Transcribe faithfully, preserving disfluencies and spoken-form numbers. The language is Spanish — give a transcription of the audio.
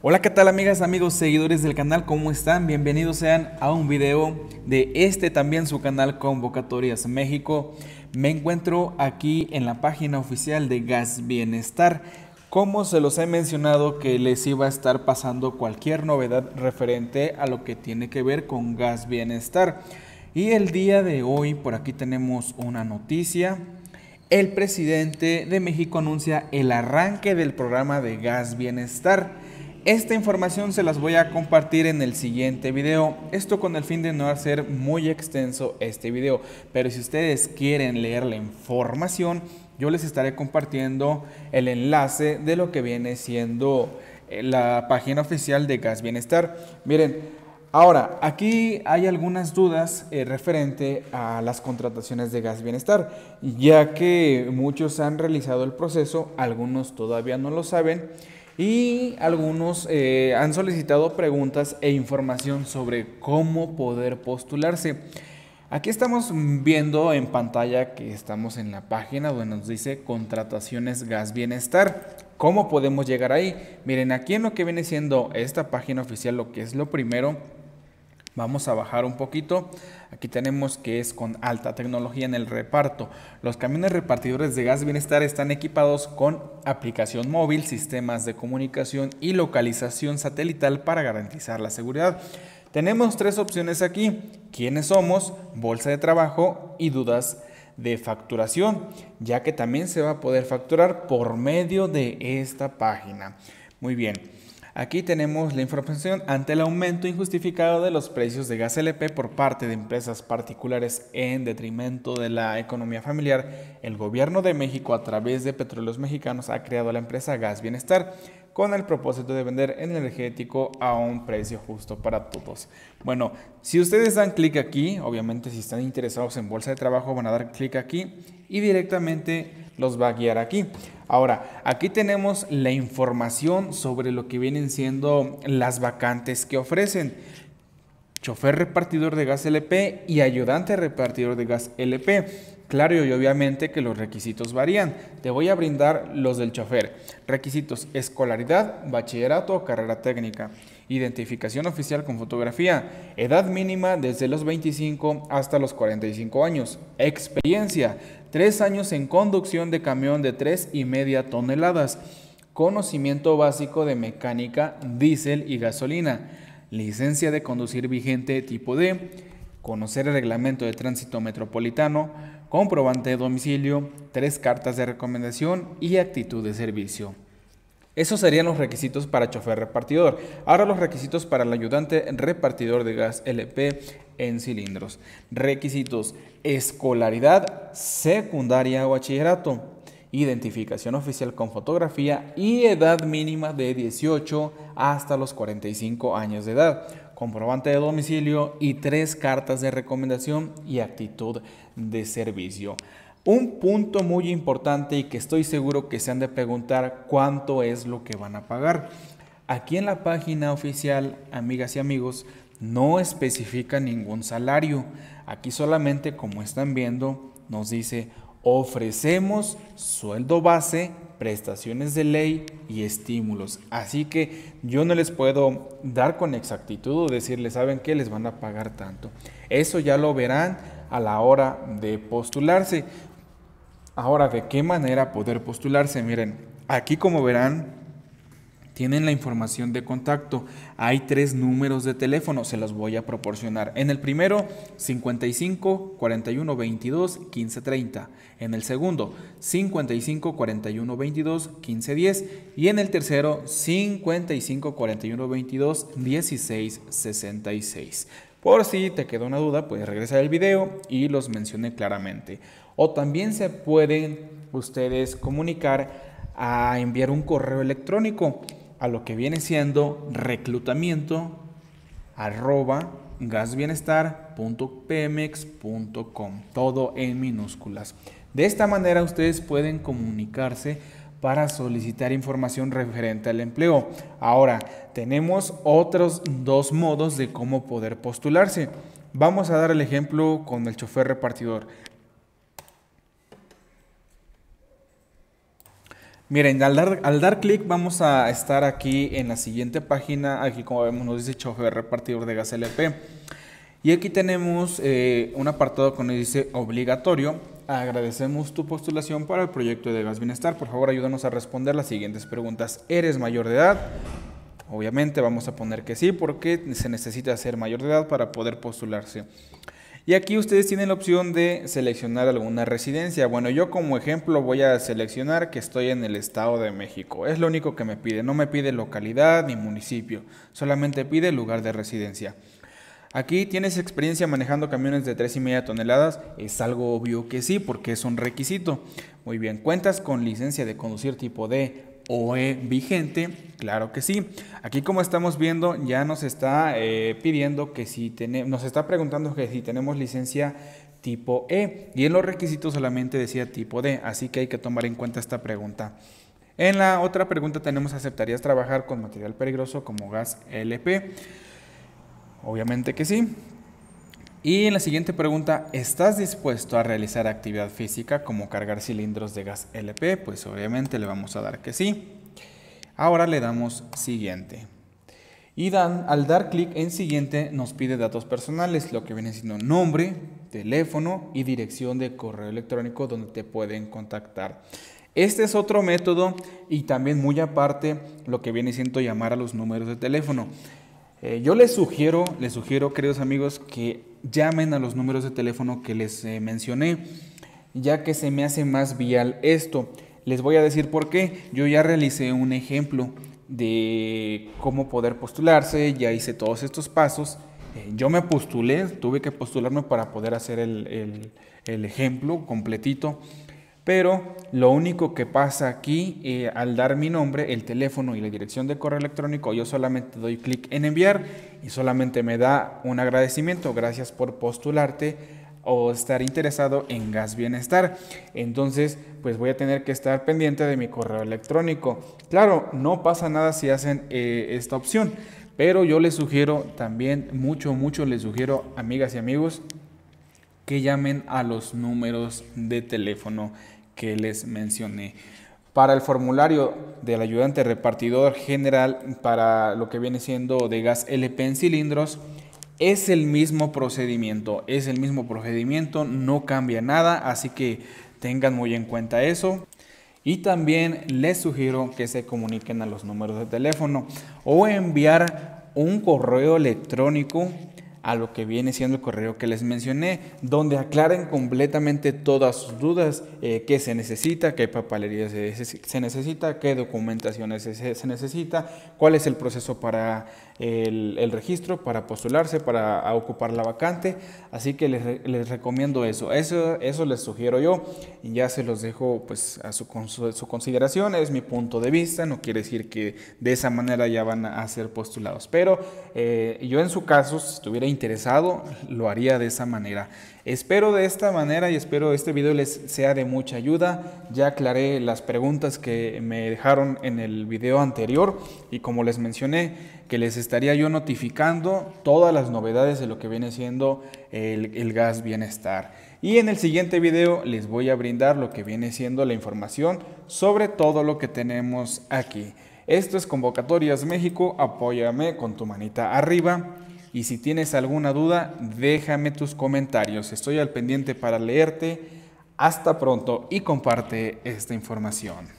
Hola, ¿qué tal amigas, amigos, seguidores del canal? ¿Cómo están? Bienvenidos sean a un video de este también su canal Convocatorias México. Me encuentro aquí en la página oficial de Gas Bienestar. Como se los he mencionado que les iba a estar pasando cualquier novedad referente a lo que tiene que ver con Gas Bienestar. Y el día de hoy por aquí tenemos una noticia. El presidente de México anuncia el arranque del programa de Gas Bienestar. Esta información se las voy a compartir en el siguiente video, esto con el fin de no hacer muy extenso este video, pero si ustedes quieren leer la información, yo les estaré compartiendo el enlace de lo que viene siendo la página oficial de Gas Bienestar. Miren, ahora aquí hay algunas dudas eh, referente a las contrataciones de Gas Bienestar, ya que muchos han realizado el proceso, algunos todavía no lo saben. Y algunos eh, han solicitado preguntas e información sobre cómo poder postularse. Aquí estamos viendo en pantalla que estamos en la página donde nos dice contrataciones Gas Bienestar. ¿Cómo podemos llegar ahí? Miren, aquí en lo que viene siendo esta página oficial, lo que es lo primero, vamos a bajar un poquito. Aquí tenemos que es con alta tecnología en el reparto. Los camiones repartidores de Gas Bienestar están equipados con aplicación móvil, sistemas de comunicación y localización satelital para garantizar la seguridad. Tenemos tres opciones aquí: quiénes somos, bolsa de trabajo y dudas de facturación, ya que también se va a poder facturar por medio de esta página. Muy bien. Aquí tenemos la información ante el aumento injustificado de los precios de gas L P por parte de empresas particulares en detrimento de la economía familiar. El gobierno de México a través de Petróleos Mexicanos ha creado la empresa Gas Bienestar con el propósito de vender energético a un precio justo para todos. Bueno, si ustedes dan clic aquí, obviamente si están interesados en bolsa de trabajo van a dar clic aquí y directamente los va a guiar aquí. Ahora, aquí tenemos la información sobre lo que vienen siendo las vacantes que ofrecen. Chofer repartidor de gas L P y ayudante repartidor de gas L P. Claro, y obviamente que los requisitos varían. Te voy a brindar los del chofer. Requisitos: escolaridad, bachillerato o carrera técnica. Identificación oficial con fotografía. Edad mínima desde los veinticinco hasta los cuarenta y cinco años. Experiencia: tres años en conducción de camión de tres y media toneladas. Conocimiento básico de mecánica, diésel y gasolina. Licencia de conducir vigente tipo D, conocer el reglamento de tránsito metropolitano, comprobante de domicilio, tres cartas de recomendación y actitud de servicio. Esos serían los requisitos para chofer repartidor. Ahora los requisitos para el ayudante repartidor de gas L P en cilindros. Requisitos: escolaridad, secundaria o bachillerato, identificación oficial con fotografía y edad mínima de dieciocho hasta los cuarenta y cinco años de edad, comprobante de domicilio y tres cartas de recomendación y actitud de servicio. Un punto muy importante y que estoy seguro que se han de preguntar: ¿cuánto es lo que van a pagar? Aquí en la página oficial, amigas y amigos, no especifica ningún salario. Aquí solamente, como están viendo, nos dice: ofrecemos sueldo base, prestaciones de ley y estímulos. Así que yo no les puedo dar con exactitud o decirles, ¿saben qué? Les van a pagar tanto. Eso ya lo verán a la hora de postularse. Ahora, ¿de qué manera poder postularse? Miren, aquí como verán, tienen la información de contacto. Hay tres números de teléfono, se los voy a proporcionar. En el primero, cincuenta y cinco, cuarenta y uno, veintidós, quince treinta. En el segundo, cincuenta y cinco, cuarenta y uno, veintidós, quince diez. Y en el tercero, cincuenta y cinco, cuarenta y uno, veintidós, dieciséis sesenta y seis. Por si te quedó una duda, puedes regresar al video y los mencioné claramente. O también se pueden ustedes comunicar a enviar un correo electrónico a lo que viene siendo reclutamiento arroba gasbienestar punto pemex punto com, todo en minúsculas. De esta manera ustedes pueden comunicarse para solicitar información referente al empleo. Ahora tenemos otros dos modos de cómo poder postularse. Vamos a dar el ejemplo con el chofer repartidor. Miren, al dar, al dar clic vamos a estar aquí en la siguiente página. Aquí, como vemos, nos dice chofer repartidor de gas L P. Y aquí tenemos eh, un apartado que nos dice obligatorio. Agradecemos tu postulación para el proyecto de Gas Bienestar. Por favor, ayúdanos a responder las siguientes preguntas. ¿Eres mayor de edad? Obviamente vamos a poner que sí, porque se necesita ser mayor de edad para poder postularse. Y aquí ustedes tienen la opción de seleccionar alguna residencia. Bueno, yo como ejemplo voy a seleccionar que estoy en el Estado de México. Es lo único que me pide. No me pide localidad ni municipio. Solamente pide lugar de residencia. Aquí tienes experiencia manejando camiones de tres y media toneladas. Es algo obvio que sí, porque es un requisito. Muy bien. ¿Cuentas con licencia de conducir tipo D? O E vigente, claro que sí. Aquí, como estamos viendo, ya nos está eh, pidiendo que si tenemos, nos está preguntando que si tenemos licencia tipo E, y en los requisitos solamente decía tipo D, así que hay que tomar en cuenta esta pregunta. En la otra pregunta tenemos: ¿aceptarías trabajar con material peligroso como gas L P? Obviamente que sí. Y en la siguiente pregunta, ¿estás dispuesto a realizar actividad física como cargar cilindros de gas L P? Pues obviamente le vamos a dar que sí. Ahora le damos siguiente. Y dan, al dar clic en siguiente nos pide datos personales, lo que viene siendo nombre, teléfono y dirección de correo electrónico donde te pueden contactar. Este es otro método, y también muy aparte lo que viene siendo llamar a los números de teléfono. Eh, yo les sugiero, les sugiero, queridos amigos, que llamen a los números de teléfono que les eh, mencioné, ya que se me hace más vial esto. Les voy a decir por qué. Yo ya realicé un ejemplo de cómo poder postularse, ya hice todos estos pasos. Eh, yo me postulé, tuve que postularme para poder hacer el, el, el ejemplo completito. Pero lo único que pasa aquí, eh, al dar mi nombre, el teléfono y la dirección de correo electrónico, yo solamente doy clic en enviar y solamente me da un agradecimiento. Gracias por postularte o estar interesado en Gas Bienestar. Entonces, pues voy a tener que estar pendiente de mi correo electrónico. Claro, no pasa nada si hacen eh, esta opción, pero yo les sugiero también, mucho, mucho les sugiero, amigas y amigos, que llamen a los números de teléfono que les mencioné. Para el formulario del ayudante repartidor general, para lo que viene siendo de gas L P en cilindros, es el mismo procedimiento, es el mismo procedimiento, no cambia nada, así que tengan muy en cuenta eso. Y también les sugiero que se comuniquen a los números de teléfono o enviar un correo electrónico a lo que viene siendo el correo que les mencioné, donde aclaren completamente todas sus dudas, eh, qué se necesita, qué papelería se, se necesita, qué documentaciones se, se necesita, cuál es el proceso para el, el registro, para postularse, para ocupar la vacante. Así que les, les recomiendo eso. eso, eso les sugiero yo, y ya se los dejo pues a su, su consideración. Es mi punto de vista, no quiere decir que de esa manera ya van a ser postulados, pero eh, yo en su caso, si estuviera interesado, lo haría de esa manera. Espero de esta manera y espero este video les sea de mucha ayuda. Ya aclaré las preguntas que me dejaron en el video anterior, y como les mencioné, que les estaría yo notificando todas las novedades de lo que viene siendo el, el Gas Bienestar. Y en el siguiente video les voy a brindar lo que viene siendo la información sobre todo lo que tenemos aquí. Esto es Convocatorias México. Apóyame con tu manita arriba. Y si tienes alguna duda, déjame tus comentarios. Estoy al pendiente para leerte. Hasta pronto y comparte esta información.